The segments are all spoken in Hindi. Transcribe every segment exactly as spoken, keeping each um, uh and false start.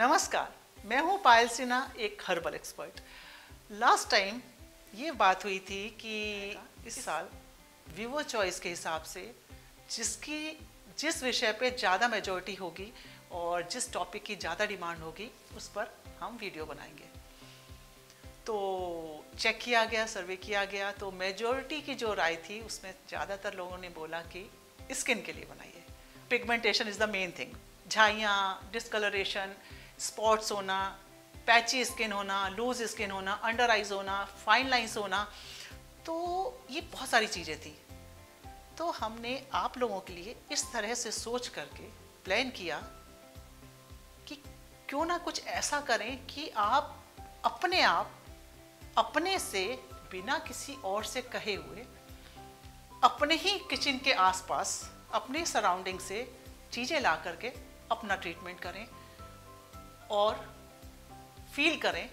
नमस्कार, मैं हूं पायल सिन्हा, एक हर्बल एक्सपर्ट। लास्ट टाइम ये बात हुई थी कि इस साल विवो चॉइस के हिसाब से जिसकी जिस विषय पे ज़्यादा मेजॉरिटी होगी और जिस टॉपिक की ज़्यादा डिमांड होगी उस पर हम वीडियो बनाएंगे। तो चेक किया गया, सर्वे किया गया, तो मेजॉरिटी की जो राय थी उसमें ज़्यादातर लोगों ने बोला कि स्किन के लिए बनाइए। Pigmentation is the main thing. झाइयाँ, डिस्कलरेशन, स्पॉट्स होना, पैची स्किन होना, लूज स्किन होना, अंडर आइज होना, फाइन लाइंस होना, तो ये बहुत सारी चीज़ें थी। तो हमने आप लोगों के लिए इस तरह से सोच करके प्लान किया कि क्यों ना कुछ ऐसा करें कि आप अपने आप अपने से बिना किसी और से कहे हुए अपने ही किचन के आसपास अपने सराउंडिंग से चीज़ें ला करके अपना ट्रीटमेंट करें और फील करें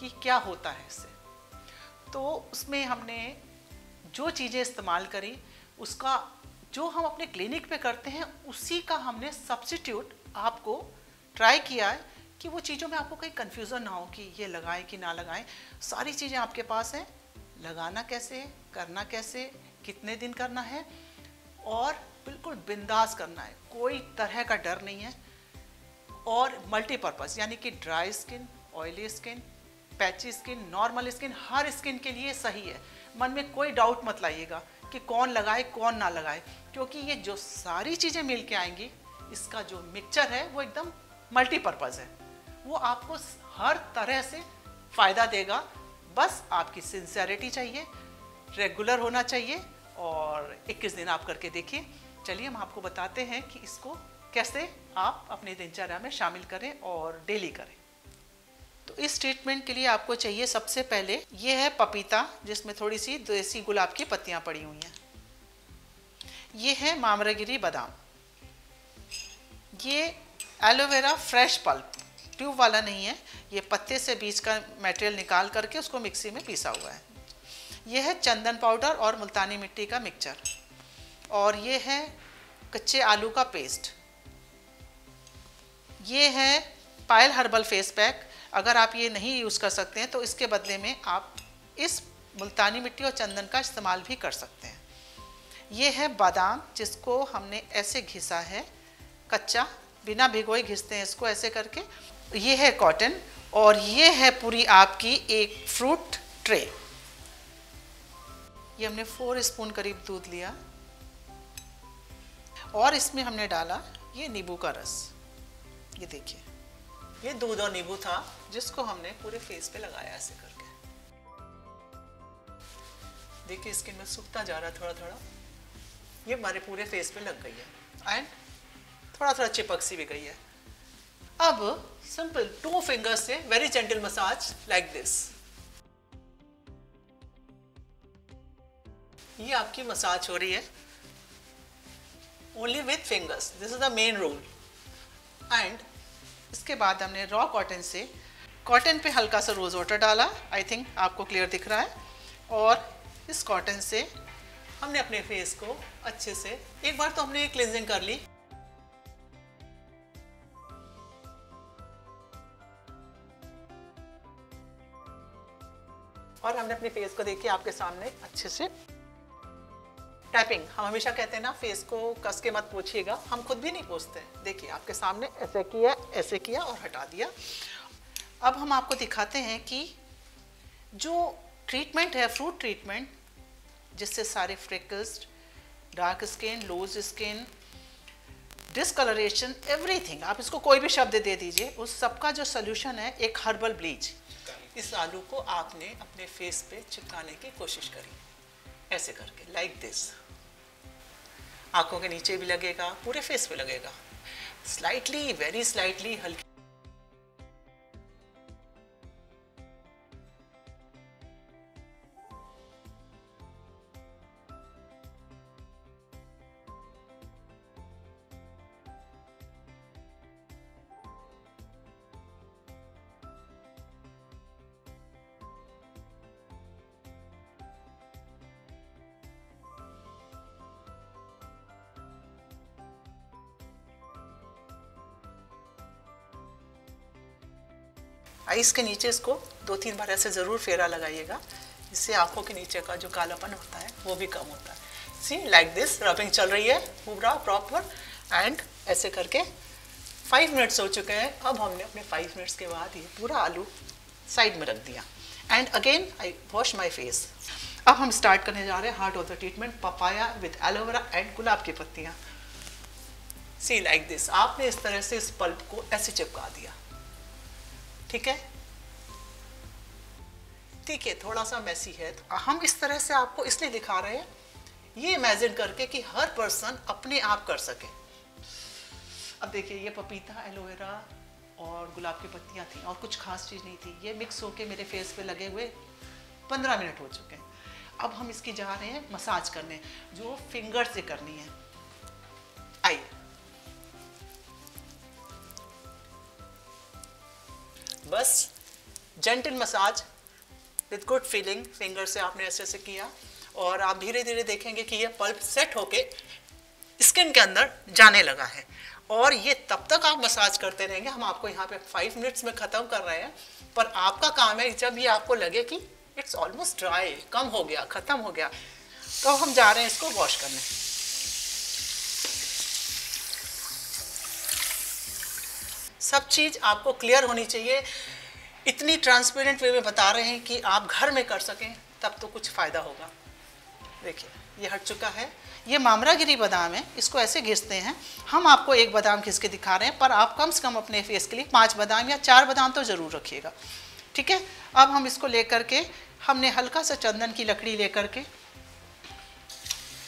कि क्या होता है इससे। तो उसमें हमने जो चीज़ें इस्तेमाल करी उसका जो हम अपने क्लिनिक पे करते हैं उसी का हमने सब्स्टिट्यूट आपको ट्राई किया है कि वो चीज़ों में आपको कहीं कन्फ्यूज़न ना हो कि ये लगाएं कि ना लगाएं। सारी चीज़ें आपके पास हैं, लगाना कैसे है, करना कैसे, कितने दिन करना है और बिल्कुल बिंदास करना है, कोई तरह का डर नहीं है। और मल्टीपर्पज़ यानी कि dry skin, oily skin, patchy skin, normal skin, हर स्किन के लिए सही है। मन में कोई डाउट मत लाइएगा कि कौन लगाए कौन ना लगाए, क्योंकि ये जो सारी चीज़ें मिल के आएंगी इसका जो मिक्सचर है वो एकदम मल्टीपर्पज़ है, वो आपको हर तरह से फ़ायदा देगा। बस आपकी सिंसियरिटी चाहिए, रेगुलर होना चाहिए और इक्कीस दिन आप करके देखिए। चलिए हम आपको बताते हैं कि इसको कैसे आप अपनी दिनचर्या में शामिल करें और डेली करें। तो इस ट्रीटमेंट के लिए आपको चाहिए सबसे पहले ये है पपीता, जिसमें थोड़ी सी देसी गुलाब की पत्तियां पड़ी हुई हैं। ये है मामरा गिरी बादाम, ये एलोवेरा फ्रेश पल्प, ट्यूब वाला नहीं है, ये पत्ते से बीज का मटेरियल निकाल करके उसको मिक्सी में पीसा हुआ है। यह है चंदन पाउडर और मुल्तानी मिट्टी का मिक्सचर, और ये है कच्चे आलू का पेस्ट। ये है पायल हर्बल फेस पैक। अगर आप ये नहीं यूज़ कर सकते हैं तो इसके बदले में आप इस मुल्तानी मिट्टी और चंदन का इस्तेमाल भी कर सकते हैं। ये है बादाम, जिसको हमने ऐसे घिसा है, कच्चा, बिना भिगोए घिसते हैं इसको ऐसे करके। ये है कॉटन और ये है पूरी आपकी एक फ्रूट ट्रे। ये हमने फोर स्पून करीब दूध लिया और इसमें हमने डाला ये नींबू का रस। ये देखिए, ये दूध और नींबू था जिसको हमने पूरे फेस पे लगाया ऐसे करके। देखिए स्किन में सूखता जा रहा है थोड़ा थोड़ा, ये हमारे पूरे फेस पे लग गई है एंड थोड़ा थोड़ा चिपक सी भी गई है। अब सिंपल टू फिंगर्स से very gentle massage like this. ये आपकी मसाज हो रही है only with fingers, this is the main rule. And इसके बाद हमने रॉ कॉटन से कॉटन पे हल्का सा रोज़ वाटर डाला, आई थिंक आपको क्लियर दिख रहा है। और इस कॉटन से हमने अपने फेस को अच्छे से एक बार तो हमने क्लींजिंग कर ली। और हमने अपने फेस को देखिए आपके सामने अच्छे से टैपिंग। हम हमेशा कहते हैं ना, फेस को कस के मत पूछिएगा, हम खुद भी नहीं पूछते। देखिए आपके सामने ऐसे किया, ऐसे किया और हटा दिया। अब हम आपको दिखाते हैं कि जो ट्रीटमेंट है फ्रूट ट्रीटमेंट, जिससे सारे freckles, dark skin, loose skin, discolouration, everything, आप इसको कोई भी शब्द दे दीजिए, उस सबका जो सोल्यूशन है एक हर्बल ब्लीच। इस आलू को आपने अपने फेस पे चिपकाने की कोशिश करी ऐसे करके, लाइक दिस। आंखों के नीचे भी लगेगा, पूरे फेस पे लगेगा, स्लाइटली, वेरी स्लाइटली, हल्की। आइस के नीचे इसको दो तीन बार ऐसे ज़रूर फेरा लगाइएगा, इससे आंखों के नीचे का जो कालापन होता है वो भी कम होता है। सी लाइक दिस रबिंग चल रही है पूरा प्रॉपर एंड ऐसे करके फाइव मिनट्स हो चुके हैं। अब हमने अपने फाइव मिनट्स के बाद ये पूरा आलू साइड में रख दिया and again I wash my face. अब हम स्टार्ट करने जा रहे हैं heart of the treatment, papaya with aloe vera and गुलाब की पत्तियाँ। सी लाइक दिस आपने इस तरह से इस पल्प को ऐसे चिपका दिया, ठीक है ठीक है थोड़ा सा मैसी है तो हम इस तरह से आपको इसलिए दिखा रहे हैं ये इमेजिन करके कि हर पर्सन अपने आप कर सके। अब देखिए ये पपीता, एलोवेरा और गुलाब की पत्तियां थी और कुछ खास चीज़ नहीं थी, ये मिक्स होके मेरे फेस पे लगे हुए पंद्रह मिनट हो चुके हैं। अब हम इसकी जा रहे हैं मसाज करने, जो फिंगर से करनी है। आइए बस gentle massage with good feeling, finger से आपने ऐसे ऐसे किया और आप धीरे धीरे देखेंगे कि ये पल्प सेट होके स्किन के अंदर जाने लगा है। और ये तब तक आप मसाज करते रहेंगे, हम आपको यहाँ पे फाइव मिनट्स में ख़त्म कर रहे हैं, पर आपका काम है जब ये आपको लगे कि इट्स ऑलमोस्ट ड्राई, कम हो गया, ख़त्म हो गया, तो हम जा रहे हैं इसको वॉश करने। सब चीज़ आपको क्लियर होनी चाहिए, इतनी ट्रांसपेरेंट वे में बता रहे हैं कि आप घर में कर सकें, तब तो कुछ फ़ायदा होगा। देखिए ये हट चुका है, ये मामरा गिरी बादाम है, इसको ऐसे घिसते हैं। हम आपको एक बादाम घिस के दिखा रहे हैं, पर आप कम से कम अपने फेस के लिए पांच बादाम या चार बादाम तो ज़रूर रखिएगा, ठीक है। अब हम इसको लेकर के हमने हल्का सा चंदन की लकड़ी लेकर के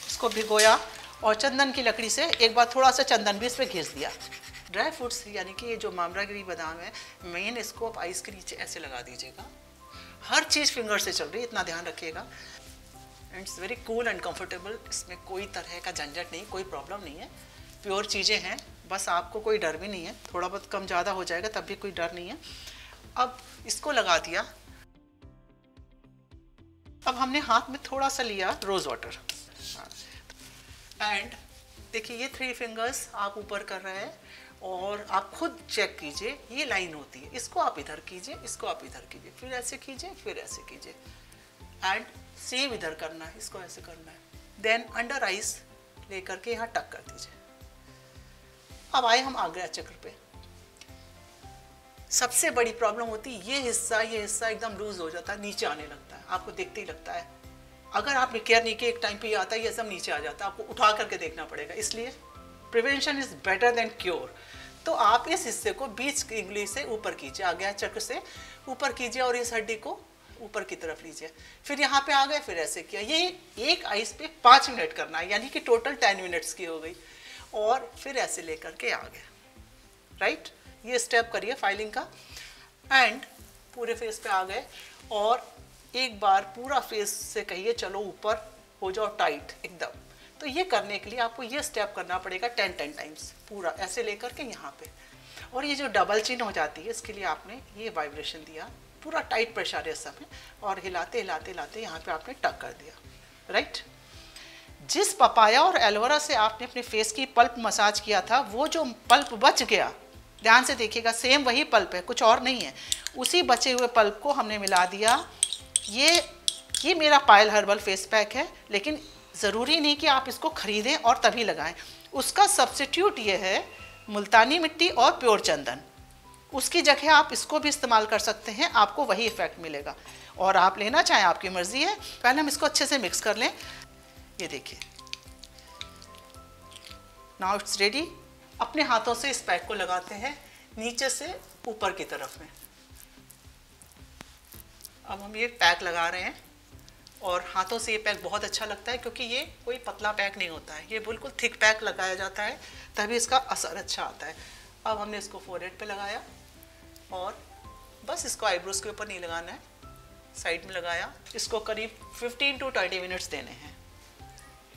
इसको भिगोया और चंदन की लकड़ी से एक बार थोड़ा सा चंदन भी इस पर घिस दिया। ड्राई फ्रूट्स यानी कि ये जो मामरा गिरी बादाम है मेन, इसको आप आइस के नीचे ऐसे लगा दीजिएगा। हर चीज़ फिंगर से चल रही है, इतना ध्यान रखिएगा। It's very cool and comfortable, इसमें कोई तरह का झंझट नहीं, कोई प्रॉब्लम नहीं है, प्योर चीज़ें हैं, बस आपको कोई डर भी नहीं है, थोड़ा बहुत कम ज़्यादा हो जाएगा तब भी कोई डर नहीं है। अब इसको लगा दिया। अब हमने हाथ में थोड़ा सा लिया रोज़ वाटर एंड देखिए ये थ्री फिंगर्स आप ऊपर कर रहे हैं और आप खुद चेक कीजिए, ये लाइन होती है, इसको आप इधर कीजिए, इसको आप इधर कीजिए, फिर ऐसे कीजिए, फिर ऐसे कीजिए एंड सेम इधर करना है, इसको ऐसे करना है, देन अंडर आइज लेकर के यहाँ टक कर दीजिए। अब आए हम आगरा चक्र पे। सबसे बड़ी प्रॉब्लम होती है ये हिस्सा, ये हिस्सा एकदम लूज हो जाता है, नीचे आने लगता है, आपको देखते ही लगता है। अगर आपने केयर नहीं किया, एक टाइम पे ये आता है, ये सब नीचे आ जाता है, आपको उठा करके देखना पड़ेगा। इसलिए prevention is better than cure. तो आप इस हिस्से को बीच की उंगली से ऊपर कीजिए, आगरा चक्र से ऊपर कीजिए और इस हड्डी को ऊपर की तरफ लीजिए, फिर यहाँ पे आ गए, फिर ऐसे किया। ये एक आइस पे पाँच मिनट करना है, यानी कि टोटल टेन मिनट्स की हो गई और फिर ऐसे लेकर के आ गए, राइट। ये स्टेप करिए फाइलिंग का एंड पूरे फेस पे आ गए और एक बार पूरा फेस से कहिए चलो ऊपर हो जाओ टाइट एकदम। तो ये करने के लिए आपको ये स्टेप करना पड़ेगा टेन टेन टाइम्स पूरा ऐसे लेकर के यहाँ पे। और ये जो डबल चिन हो जाती है इसके लिए आपने ये वाइब्रेशन दिया, पूरा टाइट प्रेशर है सब में, और हिलाते हिलाते हिलाते यहाँ पे आपने टक कर दिया, राइट। जिस पपाया और एलोवेरा से आपने अपने फेस की पल्प मसाज किया था, वो जो पल्प बच गया, ध्यान से देखिएगा, सेम वही पल्प है, कुछ और नहीं है, उसी बचे हुए पल्प को हमने मिला दिया। ये ये मेरा पायल हर्बल फेस पैक है, लेकिन ज़रूरी नहीं कि आप इसको खरीदें और तभी लगाएं। उसका सब्स्टिट्यूट ये है मुल्तानी मिट्टी और प्योर चंदन, उसकी जगह आप इसको भी इस्तेमाल कर सकते हैं, आपको वही इफ़ेक्ट मिलेगा। और आप लेना चाहें आपकी मर्ज़ी है। पहले हम इसको अच्छे से मिक्स कर लें। ये देखिए नाउ इट्स रेडी। अपने हाथों से इस पैक को लगाते हैं नीचे से ऊपर की तरफ में। अब हम ये पैक लगा रहे हैं और हाथों से ये पैक बहुत अच्छा लगता है, क्योंकि ये कोई पतला पैक नहीं होता है, ये बिल्कुल थिक पैक लगाया जाता है, तभी इसका असर अच्छा आता है। अब हमने इसको फोरहेड पे लगाया और बस इसको आईब्रोज के ऊपर नहीं लगाना है, साइड में लगाया। इसको करीब फिफ्टीन टू ट्वेंटी मिनट्स देने हैं।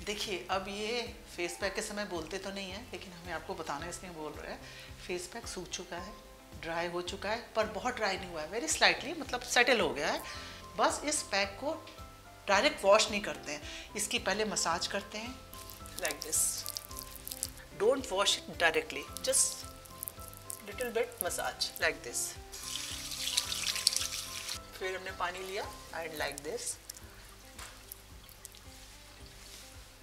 देखिए अब ये फेस पैक के समय बोलते तो नहीं है, लेकिन हमें आपको बताना इसलिए बोल रहे हैं, फेस पैक सूख चुका है, ड्राई हो चुका है, पर बहुत ड्राई नहीं हुआ है, वेरी स्लाइटली मतलब सेटल हो गया है। बस इस पैक को डायरेक्ट वॉश नहीं करते हैं, इसकी पहले मसाज करते हैं like this. Don't wash it directly, just little bit massage like this। फिर हमने पानी लिया एंड लाइक दिस।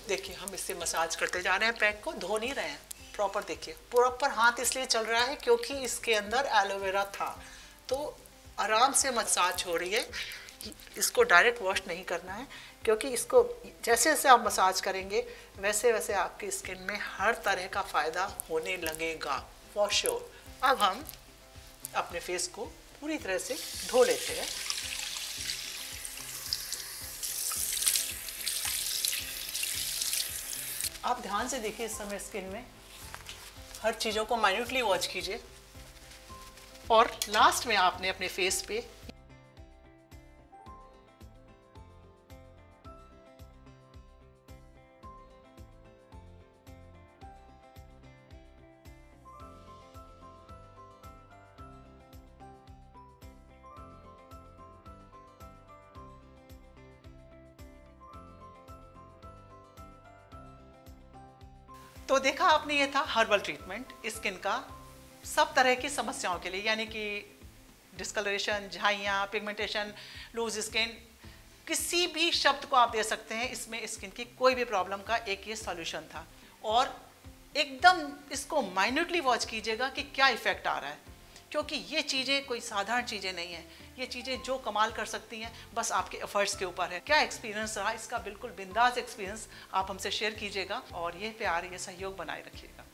देखिए हम इससे मसाज करते जा रहे हैं, पैड को धो नहीं रहे हैं प्रॉपर। देखिए प्रॉपर हाथ इसलिए चल रहा है क्योंकि इसके अंदर एलोवेरा था, तो आराम से मसाज हो रही है। इसको डायरेक्ट वॉश नहीं करना है क्योंकि इसको जैसे जैसे आप मसाज करेंगे वैसे वैसे आपकी स्किन में हर तरह का फ़ायदा होने लगेगा फॉर श्योर। अब हम अपने फेस को पूरी तरह से धो लेते हैं। आप ध्यान से देखिए, इस समय स्किन में हर चीज़ों को माइन्यूटली वॉच कीजिए और लास्ट में आपने अपने फेस पे तो देखा आपने, ये था हर्बल ट्रीटमेंट स्किन का सब तरह की समस्याओं के लिए, यानी कि डिस्कलरेशन, झाइयाँ, पिगमेंटेशन, लूज स्किन, किसी भी शब्द को आप दे सकते हैं। इसमें स्किन की कोई भी प्रॉब्लम का एक ये सॉल्यूशन था। और एकदम इसको माइन्यूटली वॉच कीजिएगा कि क्या इफ़ेक्ट आ रहा है, क्योंकि ये चीज़ें कोई साधारण चीज़ें नहीं हैं। ये चीज़ें जो कमाल कर सकती हैं, बस आपके एफर्ट्स के ऊपर है। क्या एक्सपीरियंस रहा इसका, बिल्कुल बिंदास एक्सपीरियंस आप हमसे शेयर कीजिएगा और ये प्यार, ये सहयोग बनाए रखिएगा।